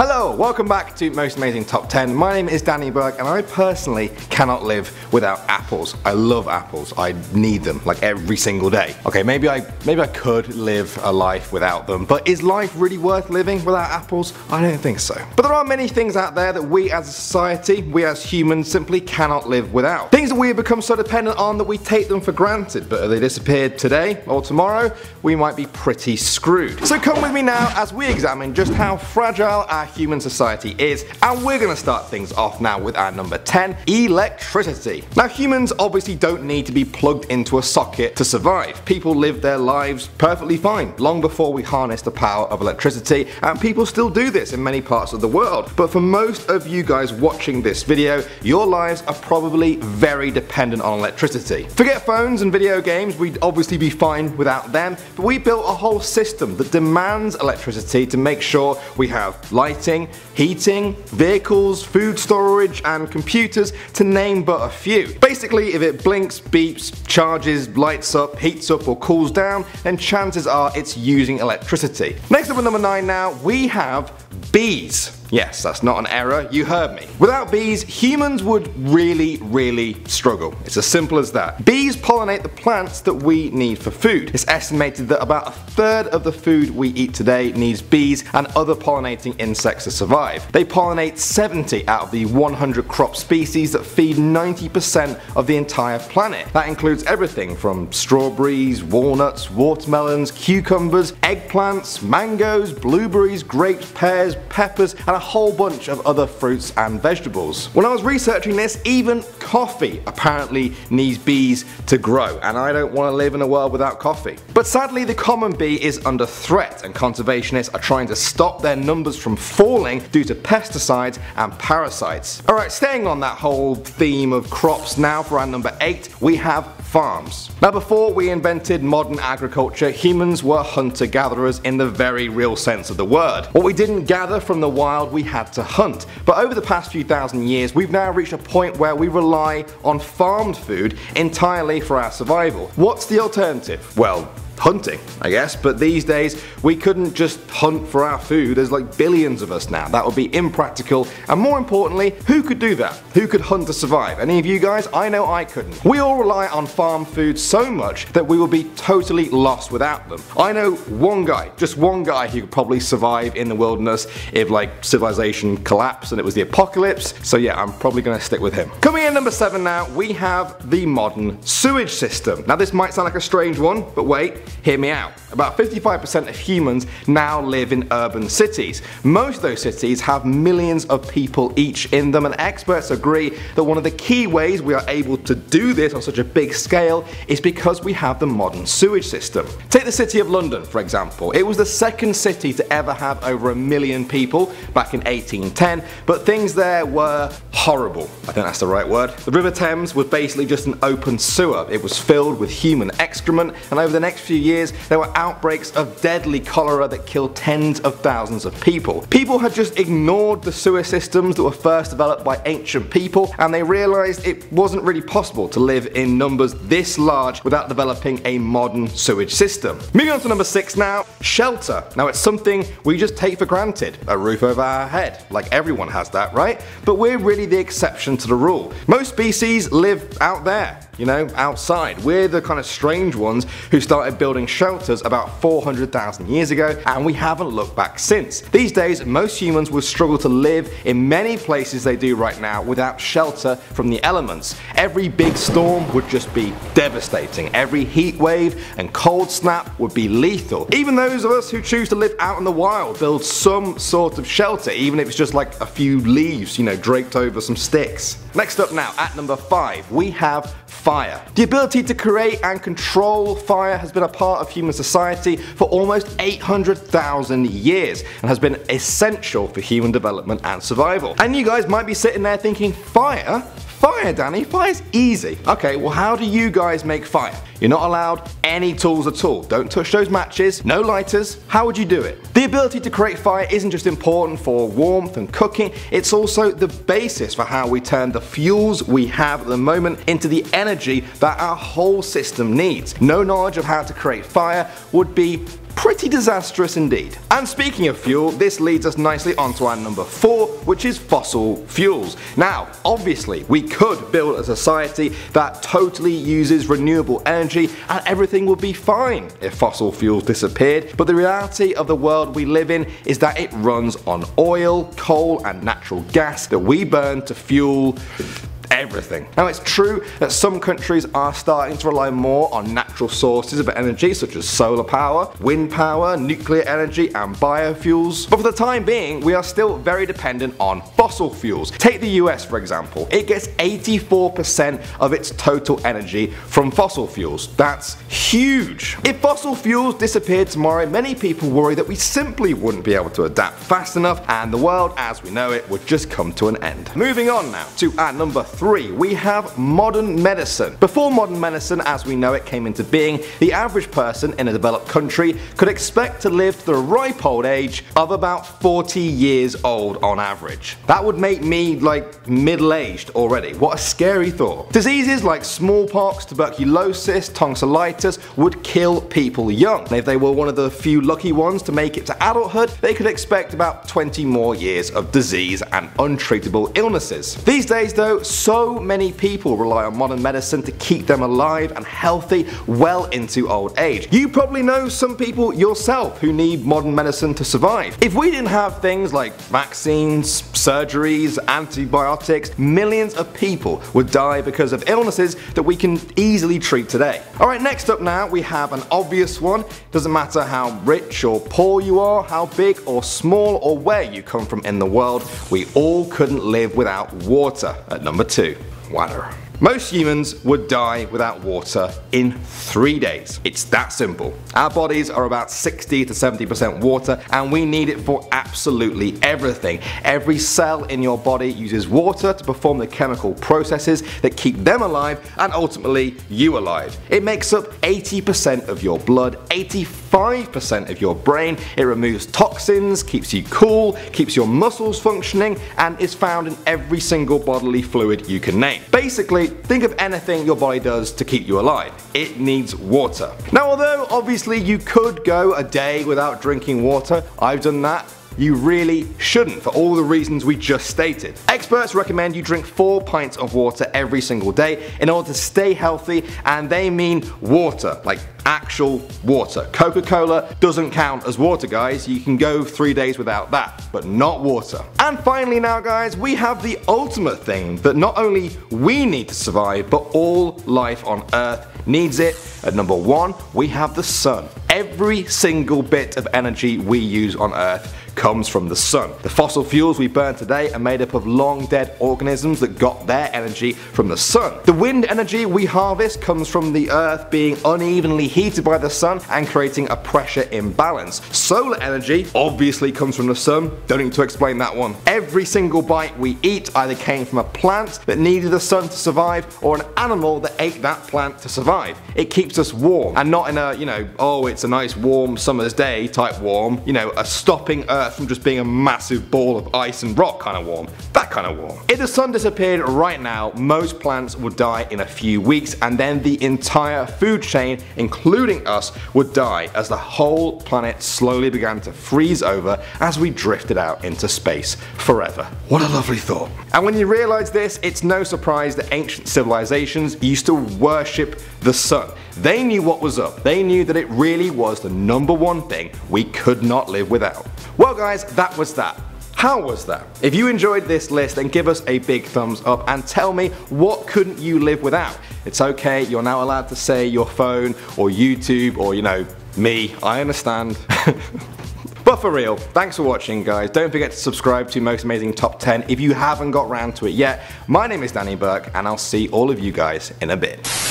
Hello, welcome back to Most Amazing Top 10. My name is Danny Burke and I personally cannot live without apples. I love apples. I need them like every single day. Okay, maybe I could live a life without them, but is life really worth living without apples? I don't think so. But there are many things out there that we as a society, we as humans simply cannot live without. Things that we have become so dependent on that we take them for granted, but if they disappeared today or tomorrow, we might be pretty screwed. So come with me now as we examine just how fragile our human society is, and we're gonna start things off now with our number 10, electricity. Now humans obviously don't need to be plugged into a socket to survive. People live their lives perfectly fine long before we harness the power of electricity, and people still do this in many parts of the world. But for most of you guys watching this video, your lives are probably very dependent on electricity. Forget phones and video games, we'd obviously be fine without them, but we built a whole system that demands electricity to make sure we have light, heating, vehicles, food storage, and computers, to name but a few. Basically, if it blinks, beeps, charges, lights up, heats up, or cools down, then chances are it's using electricity. Next up at number 9 now, we have bees. Yes, that's not an error, you heard me. Without bees, humans would really struggle. It's as simple as that. Bees pollinate the plants that we need for food. It's estimated that about a third of the food we eat today needs bees and other pollinating insects to survive. They pollinate 70 out of the 100 crop species that feed 90% of the entire planet. That includes everything from strawberries, walnuts, watermelons, cucumbers, eggplants, mangoes, blueberries, grapes, pears, peppers, and a whole bunch of other fruits and vegetables. When I was researching this, even coffee apparently needs bees to grow, and I don't want to live in a world without coffee. But sadly, the common bee is under threat, and conservationists are trying to stop their numbers from falling due to pesticides and parasites. Alright, staying on that whole theme of crops now, for our number 8, we have farms. Now before we invented modern agriculture, humans were hunter-gatherers in the very real sense of the word. What we didn't gather from the wild, we had to hunt. But over the past few thousand years, we've now reached a point where we rely on farmed food entirely for our survival. What's the alternative? Well, hunting, I guess, but these days we couldn't just hunt for our food. There's like billions of us now. That would be impractical, and more importantly, who could do that? Who could hunt to survive? Any of you guys? I know I couldn't. We all rely on farm food so much that we will be totally lost without them. I know one guy, just one guy, who could probably survive in the wilderness if like civilization collapsed and it was the apocalypse, so yeah, I'm probably gonna stick with him. Coming in number 7 now, we have the modern sewage system. Now this might sound like a strange one, but wait, hear me out. About 55% of humans now live in urban cities. Most of those cities have millions of people each in them, and experts agree that one of the key ways we are able to do this on such a big scale is because we have the modern sewage system. Take the city of London, for example. It was the second city to ever have over 1 million people back in 1810, but things there were horrible. I think that's the right word. The River Thames was basically just an open sewer. It was filled with human excrement, and over the next few years there were outbreaks of deadly cholera that killed tens of thousands of people. People had just ignored the sewer systems that were first developed by ancient people, and they realised it wasn't really possible to live in numbers this large without developing a modern sewage system. Moving on to number 6 now, shelter. Now it's something we just take for granted. A roof over our head, like everyone has that, right? But we're really the exception to the rule. Most species live out there, you know, outside. We're the kind of strange ones who started building shelters about 400,000 years ago, and we haven't looked back since. These days, most humans would struggle to live in many places they do right now without shelter from the elements. Every big storm would just be devastating. Every heat wave and cold snap would be lethal. Even those of us who choose to live out in the wild build some sort of shelter, even if it's just like a few leaves, you know, draped over some sticks. Next up now, at number 5, we have fire. The ability to create and control fire has been a part of human society for almost 800,000 years and has been essential for human development and survival. And you guys might be sitting there thinking, fire? Fire, Danny? Fire's easy. Okay, well how do you guys make fire? You're not allowed any tools at all. Don't touch those matches, no lighters. How would you do it? The ability to create fire isn't just important for warmth and cooking, it's also the basis for how we turn the fuels we have at the moment into the energy that our whole system needs. No knowledge of how to create fire would be pretty disastrous indeed. And speaking of fuel, this leads us nicely onto our number 4, which is fossil fuels. Now, obviously, we could build a society that totally uses renewable energy and everything would be fine if fossil fuels disappeared, but the reality of the world we live in is that it runs on oil, coal, and natural gas that we burn to fuel everything. Now, it's true that some countries are starting to rely more on natural sources of energy such as solar power, wind power, nuclear energy and biofuels, but for the time being we are still very dependent on fossil fuels. Take the US for example, it gets 84% of its total energy from fossil fuels. That's huge. If fossil fuels disappeared tomorrow, many people worry that we simply wouldn't be able to adapt fast enough and the world as we know it would just come to an end. Moving on now to our number 3, we have modern medicine. Before modern medicine as we know it came into being, the average person in a developed country could expect to live to the ripe old age of about 40 years old on average. That would make me like middle-aged already. What a scary thought. Diseases like smallpox, tuberculosis, tonsillitis would kill people young. And if they were one of the few lucky ones to make it to adulthood, they could expect about 20 more years of disease and untreatable illnesses. These days though, so many people rely on modern medicine to keep them alive and healthy well into old age. You probably know some people yourself who need modern medicine to survive. If we didn't have things like vaccines, surgeries, antibiotics, millions of people would die because of illnesses that we can easily treat today. Alright, next up now we have an obvious one. Doesn't matter how rich or poor you are, how big or small or where you come from in the world, we all couldn't live without water. At number 2, water. Most humans would die without water in 3 days. It's that simple. Our bodies are about 60 to 70% water and we need it for absolutely everything. Every cell in your body uses water to perform the chemical processes that keep them alive and ultimately you alive. It makes up 80% of your blood, 85% of your brain, it removes toxins, keeps you cool, keeps your muscles functioning and is found in every single bodily fluid you can name. Basically, think of anything your body does to keep you alive. It needs water. Now, although obviously you could go a day without drinking water, I've done that. You really shouldn't for all the reasons we just stated. Experts recommend you drink 4 pints of water every single day in order to stay healthy, and they mean water, like actual water. Coca-Cola doesn't count as water, guys. You can go 3 days without that, but not water. And finally now guys, we have the ultimate thing that not only we need to survive, but all life on Earth needs it. At number 1, we have the sun. Every single bit of energy we use on Earth comes from the sun. The fossil fuels we burn today are made up of long dead organisms that got their energy from the sun. The wind energy we harvest comes from the earth being unevenly heated by the sun and creating a pressure imbalance. Solar energy obviously comes from the sun, don't need to explain that one. Every single bite we eat either came from a plant that needed the sun to survive or an animal that ate that plant to survive. It keeps us warm and not in a, you know, oh it's a nice warm summer's day type warm, you know, a stopping earth from just being a massive ball of ice and rock kind of warm. That kind of warm. If the sun disappeared right now, most plants would die in a few weeks and then the entire food chain, including us, would die as the whole planet slowly began to freeze over as we drifted out into space forever. What a lovely thought. And when you realize this, it's no surprise that ancient civilizations used to worship the sun. They knew what was up. They knew that it really was the number one thing we could not live without. Well guys, that was that. How was that? If you enjoyed this list, then give us a big thumbs up and tell me what couldn't you live without. It's okay, you're now allowed to say your phone or YouTube or, you know, me. I understand. But for real, thanks for watching guys. Don't forget to subscribe to Most Amazing Top 10 if you haven't got round to it yet. My name is Danny Burke and I'll see all of you guys in a bit.